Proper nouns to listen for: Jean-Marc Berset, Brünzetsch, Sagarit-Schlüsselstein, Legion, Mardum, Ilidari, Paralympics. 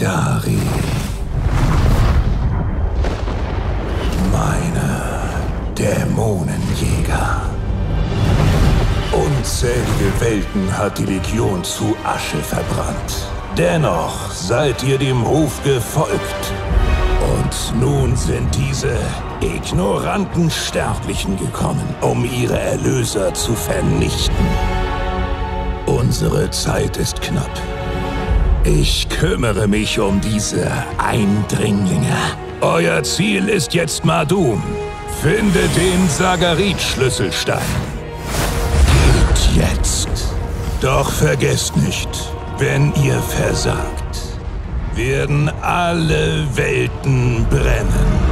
Ilidari. Meine Dämonenjäger. Unzählige Welten hat die Legion zu Asche verbrannt. Dennoch seid ihr dem Ruf gefolgt. Und nun sind diese ignoranten Sterblichen gekommen, um ihre Erlöser zu vernichten. Unsere Zeit ist knapp. Ich kümmere mich um diese Eindringlinge. Euer Ziel ist jetzt Mardum. Finde den Sagarit-Schlüsselstein. Geht jetzt. Doch vergesst nicht, wenn ihr versagt, werden alle Welten brennen.